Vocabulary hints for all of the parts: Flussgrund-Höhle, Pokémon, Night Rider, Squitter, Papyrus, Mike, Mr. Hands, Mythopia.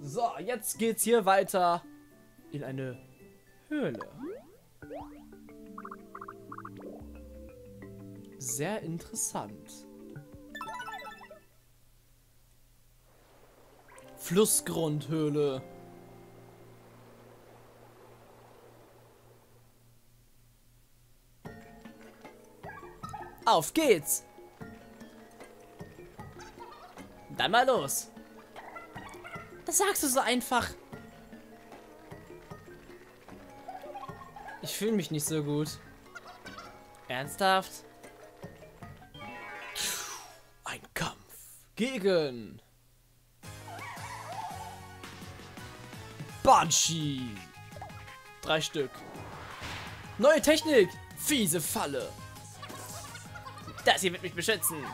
So, jetzt geht's hier weiter in eine Höhle. Sehr interessant. Flussgrundhöhle. Auf geht's! Dann mal los! Das sagst du so einfach! Ich fühle mich nicht so gut. Ernsthaft? Ein Kampf gegen Banshee. 3 Stück. Neue Technik! Fiese Falle! Das hier wird mich beschützen.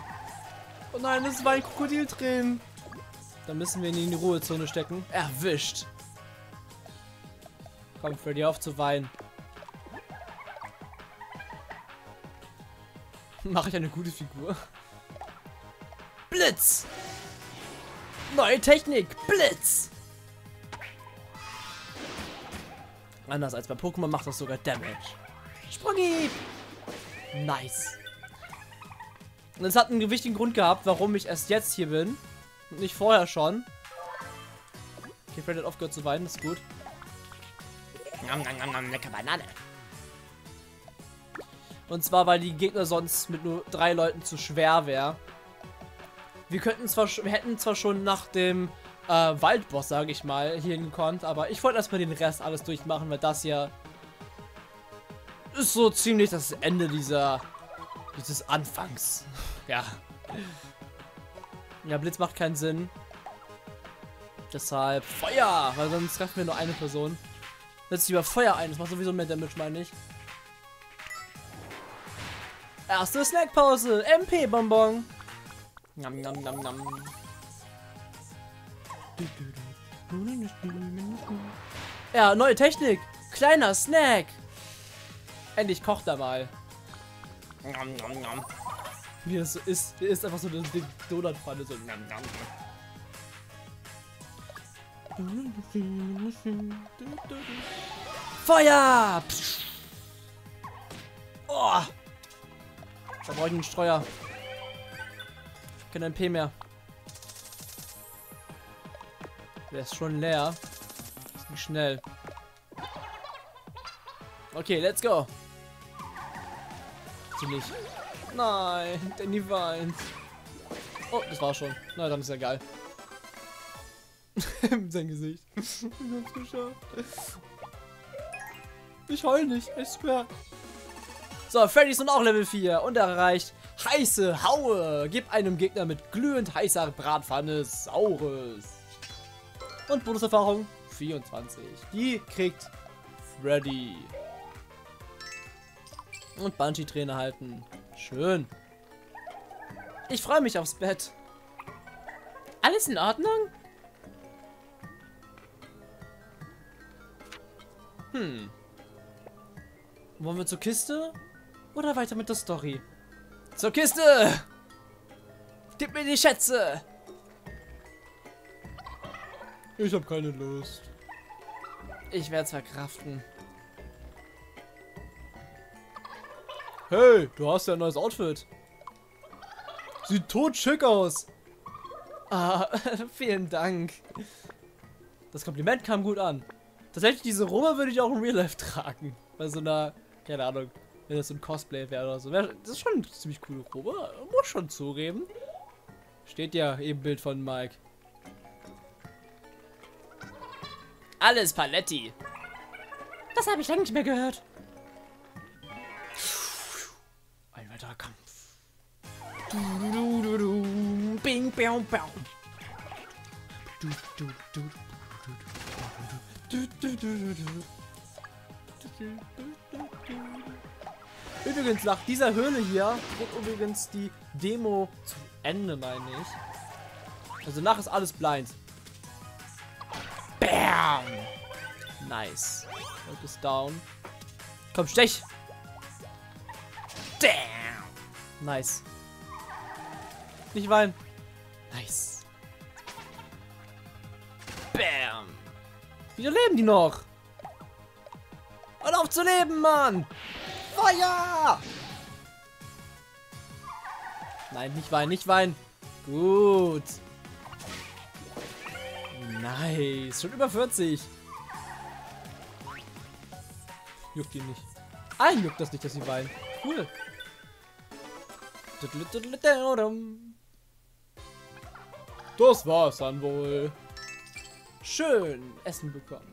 Oh nein, das war ein Krokodil drin. Dann müssen wir ihn in die Ruhezone stecken. Erwischt. Komm, Freddy, auf zu weinen. Mache ich eine gute Figur? Blitz! Neue Technik! Blitz! Anders als bei Pokémon macht das sogar Damage. Sprunghieb! Nice. Und es hat einen gewichtigen Grund gehabt, warum ich erst jetzt hier bin. Und nicht vorher schon. Okay, Fred hat aufgehört zu weinen, das ist gut. Nom, nom, nom, nom, lecker Banane. Und zwar, weil die Gegner sonst mit nur 3 Leuten zu schwer wäre. Wir könnten zwar, hätten zwar schon nach dem Waldboss, sage ich mal, hier hingekonnt, aber ich wollte erstmal den Rest alles durchmachen, weil das hier ist so ziemlich das Ende dieses Anfangs. Ja. Ja, Blitz macht keinen Sinn. Deshalb Feuer! Weil sonst treffen wir nur eine Person. Setz lieber Feuer ein. Das macht sowieso mehr Damage, meine ich. Erste Snackpause. MP-Bonbon. Nam, nam, nam, nam. Ja, neue Technik. Kleiner Snack. Endlich kocht er mal. Nom, nom, nom. Wie das so ist, ist einfach so eine Donutpfanne, so nom, nom. Feuer! Oh! Da brauche ich einen Streuer. Kein MP mehr. Der ist schon leer. Das ging schnell. Okay, let's go. Nicht. Nein, Danny weint. Oh, das war schon. Na, dann ist ja geil. Sein Gesicht. Ich heul nicht, ich schwör. So, Freddy ist nun auch Level 4 und erreicht heiße Haue. Gib einem Gegner mit glühend heißer Bratpfanne Saures. Und Bonuserfahrung 24. Die kriegt Freddy. Und Banshee-Träne halten. Schön. Ich freue mich aufs Bett. Alles in Ordnung? Hm. Wollen wir zur Kiste? Oder weiter mit der Story? Zur Kiste! Gib mir die Schätze! Ich habe keine Lust. Ich werde es verkraften. Hey, du hast ja ein neues Outfit. Sieht totschick aus. Ah, vielen Dank. Das Kompliment kam gut an. Tatsächlich, diese Robe würde ich auch in Real Life tragen. Bei so einer, keine Ahnung, wenn das so ein Cosplay wäre oder so. Das ist schon eine ziemlich coole Robe, muss schon zugeben. Steht ja eben Bild von Mike. Alles Paletti. Das habe ich lange nicht mehr gehört. Kampf. Bing, bang, bang. Übrigens, nach dieser Höhle hier geht übrigens die Demo zu Ende, meine ich. Also nach ist alles blind. Bam! Nice. Und ist down. Komm, stech! Damn! Nice. Nicht weinen. Nice. Bam. Wieso leben die noch? Und auf zu leben, Mann! Feuer! Nein, nicht weinen, nicht weinen. Gut. Nice. Schon über 40. Juckt ihn nicht. Ah, juckt das nicht, dass sie weinen. Cool. Das war's dann wohl. Schön Essen bekommen.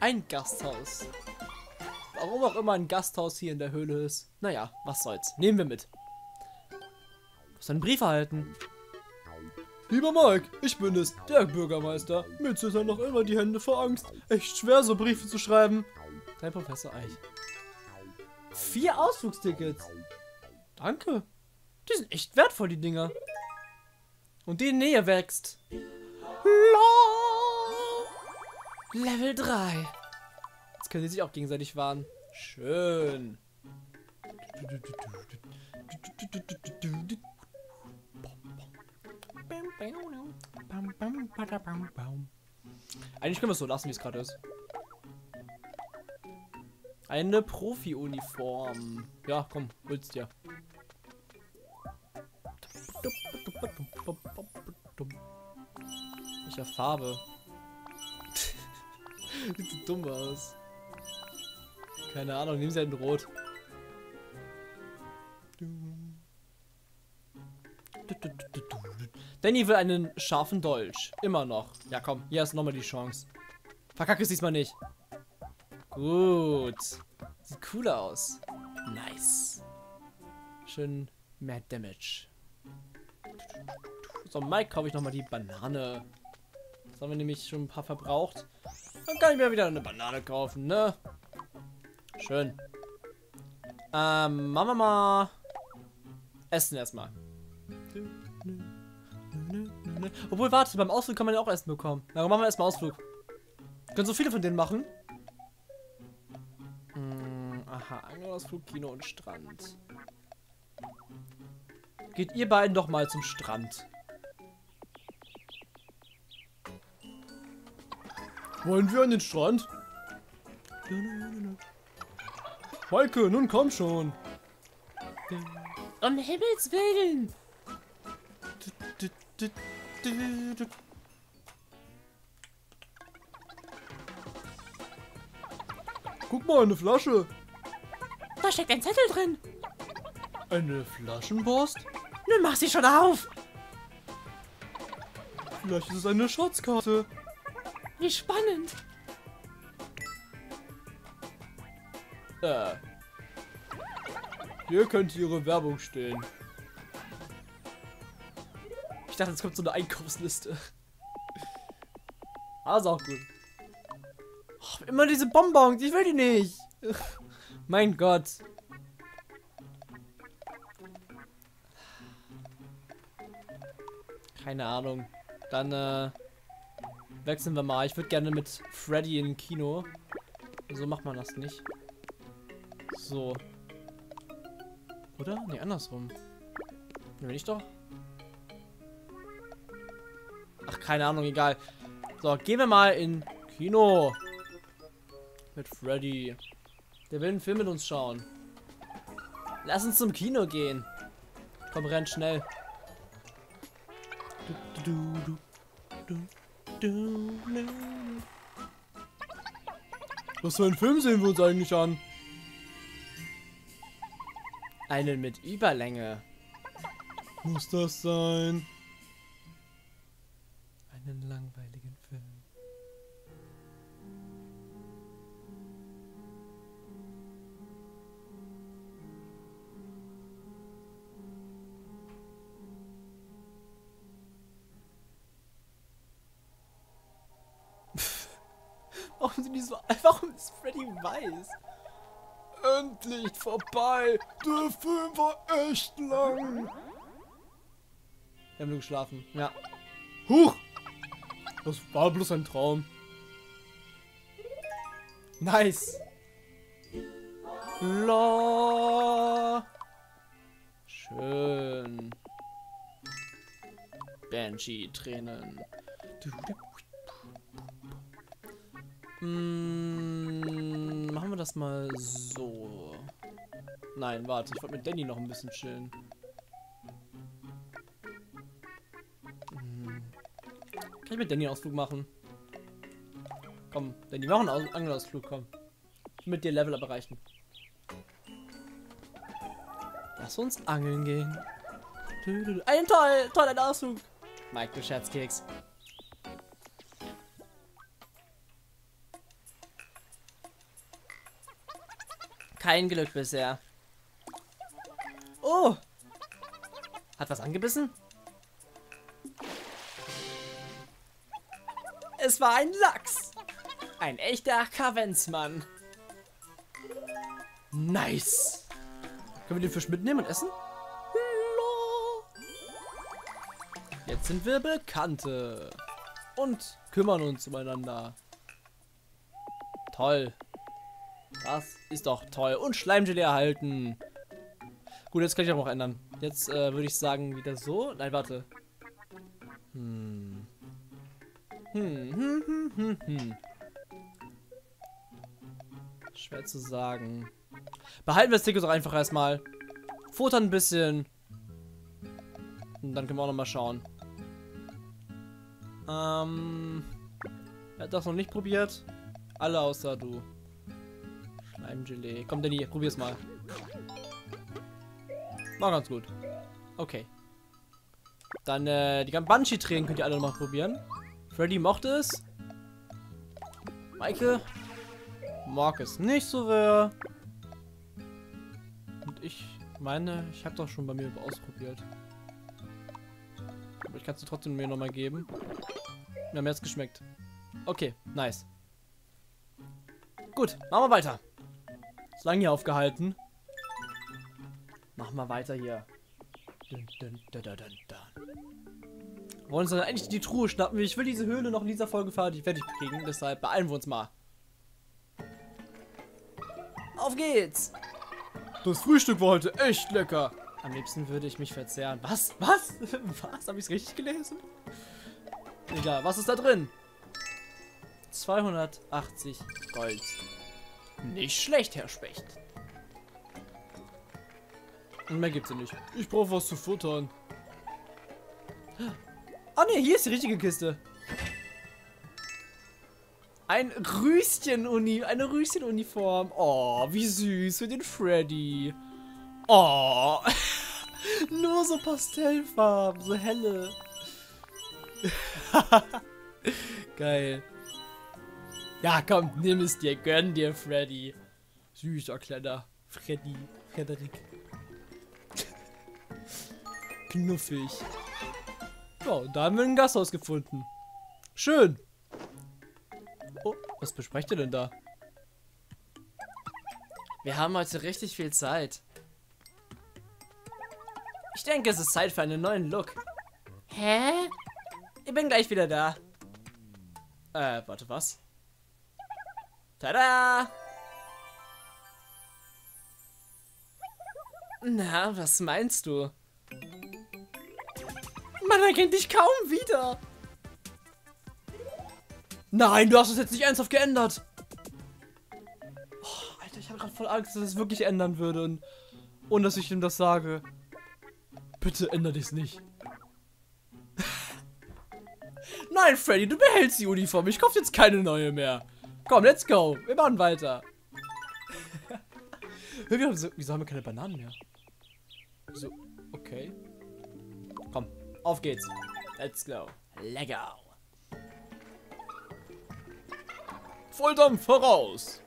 Ein Gasthaus. Warum auch immer ein Gasthaus hier in der Höhle ist. Naja, was soll's. Nehmen wir mit. Du hast einen Brief erhalten. Lieber Mike, ich bin es, der Bürgermeister. Mir zittern noch immer die Hände vor Angst. Echt schwer, so Briefe zu schreiben. Dein Professor Eich. 4 Ausflugstickets. Danke. Die sind echt wertvoll, die Dinger. Und die Nähe wächst. Lol. Level 3. Jetzt können sie sich auch gegenseitig warnen. Schön. Eigentlich können wir es so lassen, wie es gerade ist. Eine Profi-Uniform. Ja, komm, hol's dir. Welcher Farbe? Sieht so dumm aus. Keine Ahnung, nehmen sie halt in Rot. Danny will einen scharfen Dolch. Immer noch. Ja komm, hier ist nochmal die Chance. Verkacke es diesmal nicht. Gut. Sieht cool aus. Nice. Schön mehr Damage. So, Mike kaufe ich nochmal die Banane. Jetzt haben wir nämlich schon ein paar verbraucht. Dann kann ich mir wieder eine Banane kaufen, ne? Schön. Machen wir mal Essen erstmal. Obwohl, warte, beim Ausflug kann man ja auch Essen bekommen. Na, dann machen wir erstmal Ausflug. Können so viele von denen machen. Aha, Angelausflug, Kino und Strand. Geht ihr beiden doch mal zum Strand. Wollen wir an den Strand? Maike, nun komm schon. Um Himmels Willen. Guck mal, eine Flasche. Da steckt ein Zettel drin. Eine Flaschenpost? Nun mach sie schon auf. Vielleicht ist es eine Schatzkarte. Wie spannend. Hier könnte ihre Werbung stehen. Ich dachte, jetzt kommt so eine Einkaufsliste. Ah, ist auch gut. Oh, immer diese Bonbons, ich will die nicht. Mein Gott. Keine Ahnung. Dann wechseln wir mal. Ich würde gerne mit Freddy in Kino. So macht man das nicht. So. Oder? Nee, andersrum. Will ich doch? Ach, keine Ahnung, egal. So, gehen wir mal in Kino. Mit Freddy. Der will einen Film mit uns schauen. Lass uns zum Kino gehen. Komm, renn schnell. Was für einen Film sehen wir uns eigentlich an? Einen mit Überlänge. Muss das sein? Einen langweiligen Film. Warum ist Freddy weiß? Endlich vorbei! Der Film war echt lang! Wir haben nur geschlafen, ja. Huch! Das war bloß ein Traum. Nice! La. Schön. Banshee-Tränen. Machen wir das mal so. Nein, warte, ich wollte mit Danny noch ein bisschen chillen. Kann ich mit Danny einen Ausflug machen? Komm, Danny, mach einen Angelausflug, komm. Ich will mit dir Level erreichen. Lass uns angeln gehen. Ein toller Ausflug. Mike, du Scherzkeks. Kein Glück bisher. Oh! Hat was angebissen? Es war ein Lachs. Ein echter Kavenzmann. Nice. Können wir den Fisch mitnehmen und essen? Jetzt sind wir Bekannte. Und kümmern uns umeinander. Toll. Das ist doch toll. Und Schleimgelee erhalten. Gut, jetzt kann ich auch noch ändern. Jetzt würde ich sagen, wieder so. Nein, warte. Schwer zu sagen. Behalten wir das Ticket doch einfach erstmal. Futtern ein bisschen. Und dann können wir auch nochmal schauen. Er hat das noch nicht probiert. Alle außer du. Schleimgelee. Komm, Danny, probier's mal. War ganz gut. Okay. Dann die ganzen Banshee-Tränen könnt ihr alle nochmal probieren. Freddy mochte es. Michael mag es nicht so sehr. Und ich meine, ich habe doch schon bei mir ausprobiert. Aber ich kann es trotzdem mir nochmal geben. Ja, mir hat's geschmeckt. Okay, nice. Gut, machen wir weiter. Ist lange hier aufgehalten. Machen wir weiter hier. Wollen uns dann eigentlich die Truhe schnappen? Ich will diese Höhle noch in dieser Folge fertig kriegen, deshalb beeilen wir uns mal. Auf geht's! Das Frühstück war heute echt lecker. Am liebsten würde ich mich verzehren. Was? Was? Was? Habe ich es richtig gelesen? Egal, was ist da drin? 280 Gold. Nicht schlecht, Herr Specht. Und mehr gibt's ja nicht. Ich brauche was zu futtern. Ah ne, hier ist die richtige Kiste. Ein Rüschenuniform, eine Rüschenuniform. Oh, wie süß für den Freddy. Oh, nur so Pastellfarben, so helle. Geil. Ja, komm, nimm es dir, gönn dir, Freddy. Süßer kleiner Freddy, Frederik. Knuffig. Ja, da haben wir ein Gasthaus gefunden. Schön. Oh, was besprecht ihr denn da? Wir haben heute richtig viel Zeit. Ich denke, es ist Zeit für einen neuen Look. Hä? Ich bin gleich wieder da. Warte, was? Tada! Na, was meinst du? Man erkennt dich kaum wieder. Nein, du hast es jetzt nicht ernsthaft geändert. Oh, Alter, ich habe gerade voll Angst, dass es wirklich ändern würde. Und ohne dass ich ihm das sage. Bitte ändere dich nicht. Nein, Freddy, du behältst die Uniform. Ich kaufe jetzt keine neue mehr. Komm, let's go. Wir machen weiter. Wieso haben wir keine Bananen mehr? Wieso? Okay. Komm. Auf geht's. Let's go. Lecker. Volldampf voraus.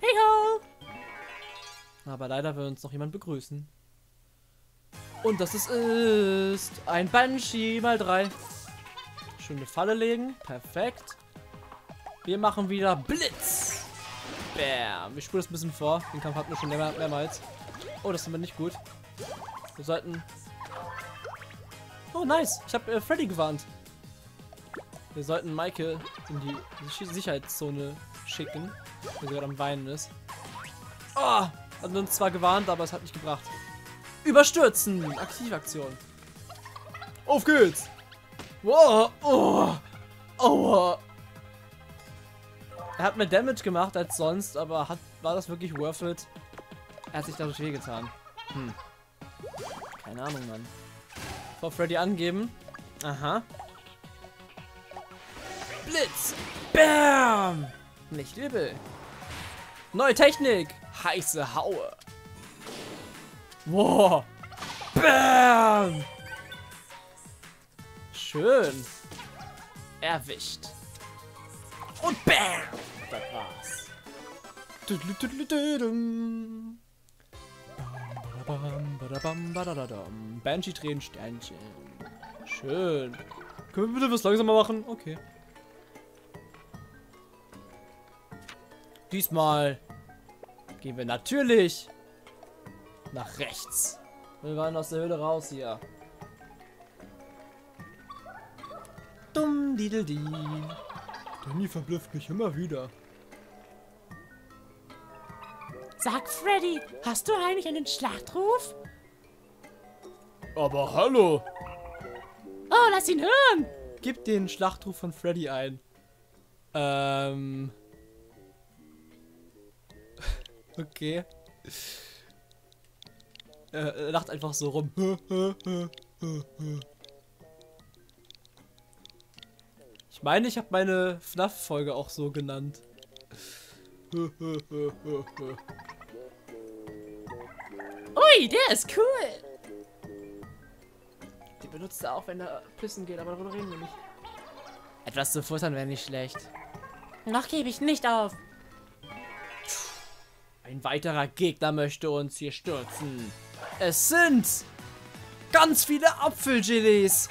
Hey ho. Aber leider will uns noch jemand begrüßen. Und das ist ein Banshee mal 3. Schöne Falle legen. Perfekt. Wir machen wieder Blitz. Bam. Ich spule das ein bisschen vor. Den Kampf hatten wir schon mehrmals. Oh, das sind wir nicht gut. Wir sollten... Oh, nice. Ich habe Freddy gewarnt. Wir sollten Michael in die Sicherheitszone schicken. Weil er gerade am Weinen ist. Oh, hat uns zwar gewarnt, aber es hat nicht gebracht. Überstürzen. Aktivaktion. Auf geht's. Wow. Oh. Aua. Er hat mehr Damage gemacht als sonst, aber war das wirklich worth it? Er hat sich dadurch wehgetan. Hm. Keine Ahnung, Mann. Vor Freddy angeben. Aha. Blitz. Bam. Nicht übel. Neue Technik. Heiße Haue. Wow. Bam. Schön. Erwischt. Und bam. Das war's. Banshee drehen Sternchen. Schön. Können wir bitte was langsamer machen? Okay. Diesmal gehen wir natürlich nach rechts. Wir waren aus der Höhle raus hier. Dumm dididi. Danny verblüfft mich immer wieder. Sag Freddy, hast du eigentlich einen Schlachtruf? Aber hallo! Oh, lass ihn hören! Gib den Schlachtruf von Freddy ein. Okay. Er lacht einfach so rum. Ich meine, ich habe meine FNAF-Folge auch so genannt. Ui, der ist cool! Die benutzt er auch, wenn er pissen geht, aber darüber reden wir nicht. Etwas zu futtern wäre nicht schlecht. Noch gebe ich nicht auf. Ein weiterer Gegner möchte uns hier stürzen. Es sind ganz viele Apfelgelees.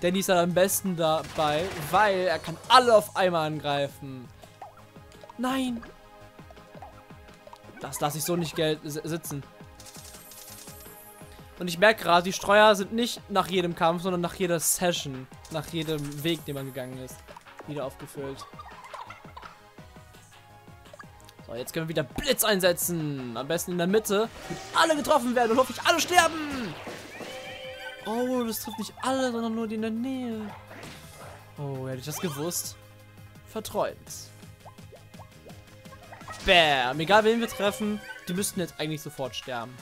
Danny ist dann am besten dabei, weil er kann alle auf einmal angreifen. Nein. Das lasse ich so nicht sitzen. Und ich merke gerade, die Streuer sind nicht nach jedem Kampf, sondern nach jeder Session. Nach jedem Weg, den man gegangen ist. Wieder aufgefüllt. So, jetzt können wir wieder Blitz einsetzen. Am besten in der Mitte. Damit alle getroffen werden und hoffentlich alle sterben. Oh, das trifft nicht alle, sondern nur die in der Nähe. Oh, hätte ich das gewusst. Verträumt. Bam. Egal wen wir treffen, die müssten jetzt eigentlich sofort sterben.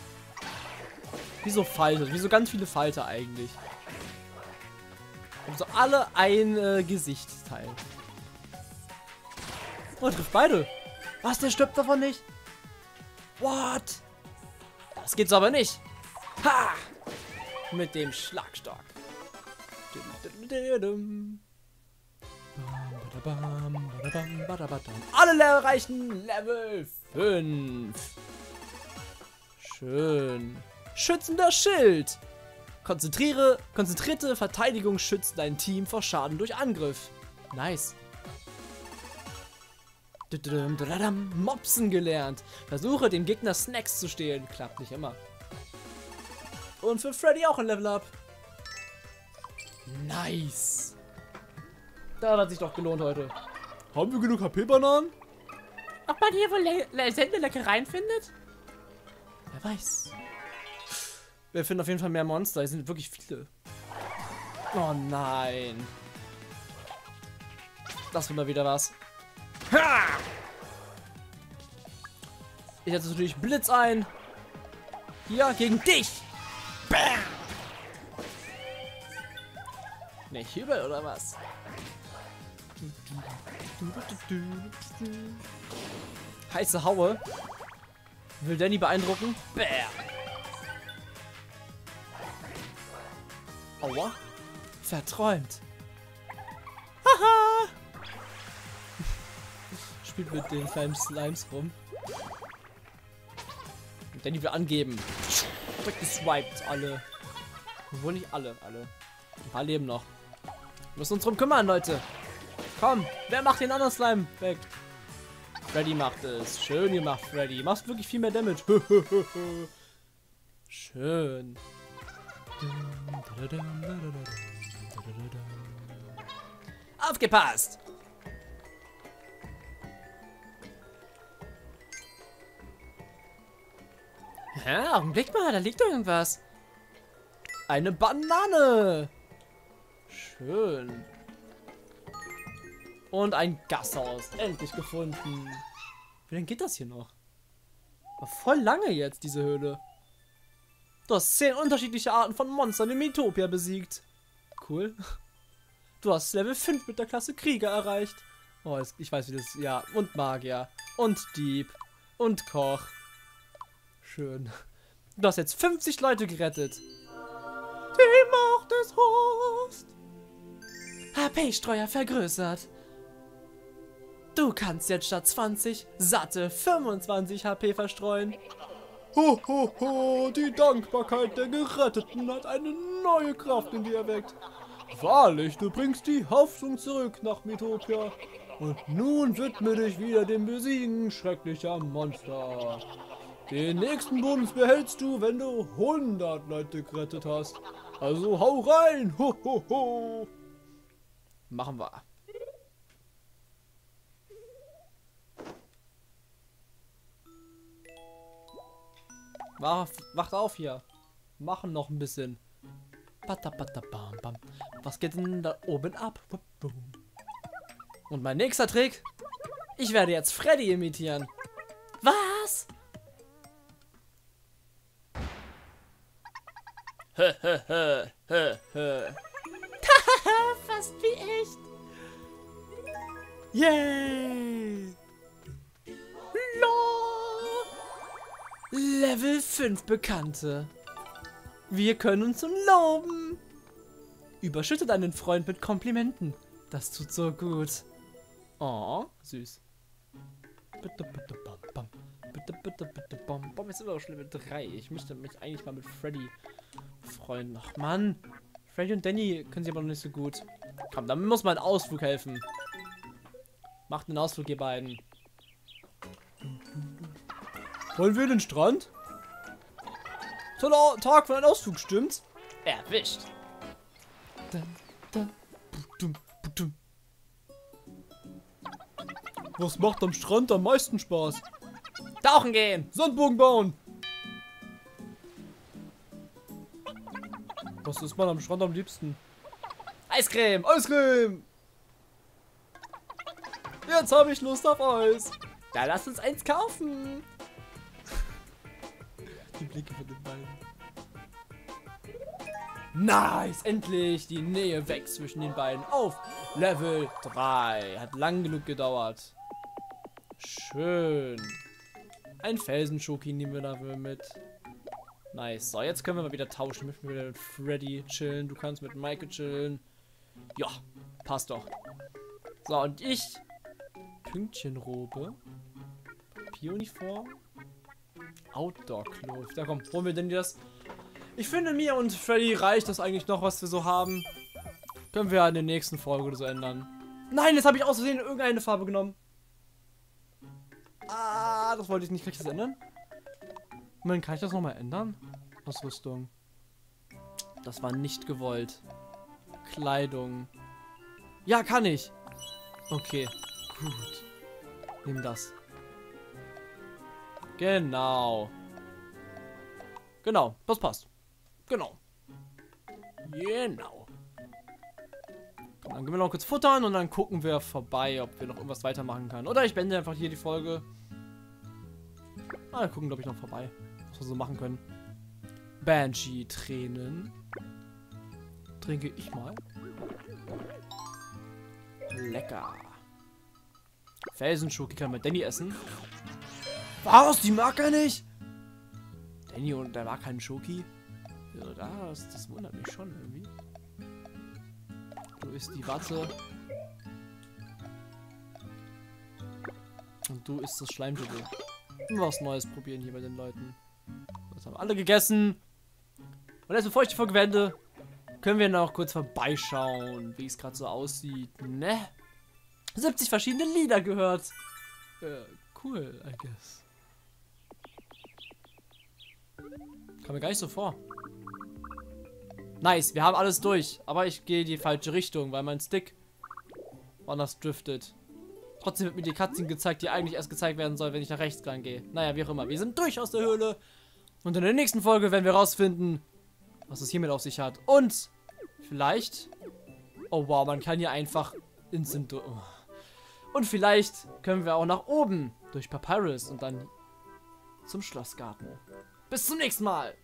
Wieso Falter? Wieso ganz viele Falter eigentlich? Also alle ein Gesichtsteil. Oh, trifft beide. Was, der stirbt davon nicht? What? Das geht's aber nicht. Ha! Mit dem Schlagstock. Alle erreichen Level 5. Schön. Schützender Schild. Konzentrierte Verteidigung schützt dein Team vor Schaden durch Angriff. Nice. Mopsen gelernt. Versuche dem Gegner Snacks zu stehlen. Klappt nicht immer. Und für Freddy auch ein Level Up. Nice. Das hat sich doch gelohnt heute. Haben wir genug HP-Bananen? Ob man hier wohl seltene Leckereien findet? Wer weiß. Wir finden auf jeden Fall mehr Monster. Hier sind wirklich viele. Oh nein. Das wird mal wieder was. Ha! Ich setze natürlich Blitz ein. Hier gegen dich. Bam! Nicht übel oder was? Heiße Haue. Will Danny beeindrucken? Bam! Aua. Verträumt. Haha! Spielt mit den kleinen Slimes rum. Und Danny will angeben. Geswiped alle. Obwohl nicht alle, Ein paar leben noch. Wir müssen uns drum kümmern, Leute. Komm, wer macht den anderen Slime weg? Freddy macht es. Schön gemacht, Freddy. Machst wirklich viel mehr Damage. Schön. Aufgepasst! Hä? Augenblick mal, da liegt doch irgendwas. Eine Banane. Schön. Und ein Gasthaus. Endlich gefunden. Wie lange geht das hier noch? War voll lange jetzt, diese Höhle. Du hast 10 unterschiedliche Arten von Monstern in Mythopia besiegt. Cool. Du hast Level 5 mit der Klasse Krieger erreicht. Oh, ich weiß, wie das... Ja, und Magier. Und Dieb. Und Koch. Schön. Du hast jetzt 50 Leute gerettet. Die Macht des Hosts. HP-Streuer vergrößert. Du kannst jetzt statt 20 satte 25 HP verstreuen. Ho, ho, ho, die Dankbarkeit der Geretteten hat eine neue Kraft in dir erweckt. Wahrlich, du bringst die Hoffnung zurück nach Mythopia. Und nun widme dich wieder dem Besiegen schrecklicher Monster. Den nächsten Bonus behältst du, wenn du 100 Leute gerettet hast. Also hau rein, ho, ho, ho. Machen wir. Wacht auf hier. Machen noch ein bisschen. Was geht denn da oben ab? Und mein nächster Trick. Ich werde jetzt Freddy imitieren. Was? Fast wie echt. Yay. Level 5 Bekannte. Wir können uns loben. Überschütte deinen Freund mit Komplimenten. Das tut so gut. Oh, süß. Jetzt sind wir auch schon Level 3. Ich müsste mich eigentlich mal mit Freddy freuen. Ach Mann. Freddy und Danny können sie aber noch nicht so gut. Komm, dann muss man einen Ausflug helfen. Macht einen Ausflug, ihr beiden. Wollen wir den Strand? Toller Tag für einen Ausflug, stimmt's? Erwischt. Was macht am Strand am meisten Spaß? Tauchen gehen. Sandburgen bauen. Was isst man am Strand am liebsten? Eiscreme. Eiscreme. Jetzt habe ich Lust auf Eis. Da lass uns eins kaufen. Die Blicke von den beiden. Nice! Endlich die Nähe weg zwischen den beiden auf Level 3. Hat lang genug gedauert. Schön. Ein Felsenschoki nehmen wir dafür mit. Nice. So, jetzt können wir mal wieder tauschen. Ich möchte wieder mit Freddy chillen. Du kannst mit Michael chillen. Ja, passt doch. So, und ich. Pünktchenrobe. Papieruniform. Outdoor-Klo. Da komm, holen wir denn das? Ich finde, mir und Freddy reicht das eigentlich noch, was wir so haben. Können wir in der nächsten Folge oder so ändern. Nein, jetzt habe ich aus Versehen irgendeine Farbe genommen. Ah, das wollte ich nicht. Kann ich das ändern? Moment, kann ich das nochmal ändern? Ausrüstung. Das war nicht gewollt. Kleidung. Ja, kann ich. Okay, gut. Nimm das. Genau. Genau, das passt. Genau. Genau. Komm, dann gehen wir noch kurz futtern und dann gucken wir vorbei, ob wir noch irgendwas weitermachen können. Oder ich beende einfach hier die Folge. Ah, wir gucken, glaube ich, noch vorbei. Was wir so machen können. Banshee-Tränen. Trinke ich mal. Lecker. Felsenschoki kann man mit Danny essen. Was? Die mag er nicht? Danny und der mag keinen Schoki. Ja, das wundert mich schon irgendwie. Du isst die Watte. Und du isst das Schleimdübel. Was Neues probieren hier bei den Leuten. Das haben alle gegessen. Und jetzt, bevor ich die Folge wende, können wir noch kurz vorbeischauen, wie es gerade so aussieht. Ne? 70 verschiedene Lieder gehört. Cool, I guess. Kam mir gar nicht so vor. Nice, wir haben alles durch. Aber ich gehe die falsche Richtung, weil mein Stick woanders driftet. Trotzdem wird mir die Cutscene gezeigt, die eigentlich erst gezeigt werden soll, wenn ich nach rechts lang gehe. Naja, wie auch immer. Wir sind durch aus der Höhle. Und in der nächsten Folge werden wir rausfinden, was es hiermit auf sich hat. Und vielleicht... Oh wow, man kann hier einfach instant... Und vielleicht können wir auch nach oben durch Papyrus und dann zum Schlossgarten. Bis zum nächsten Mal!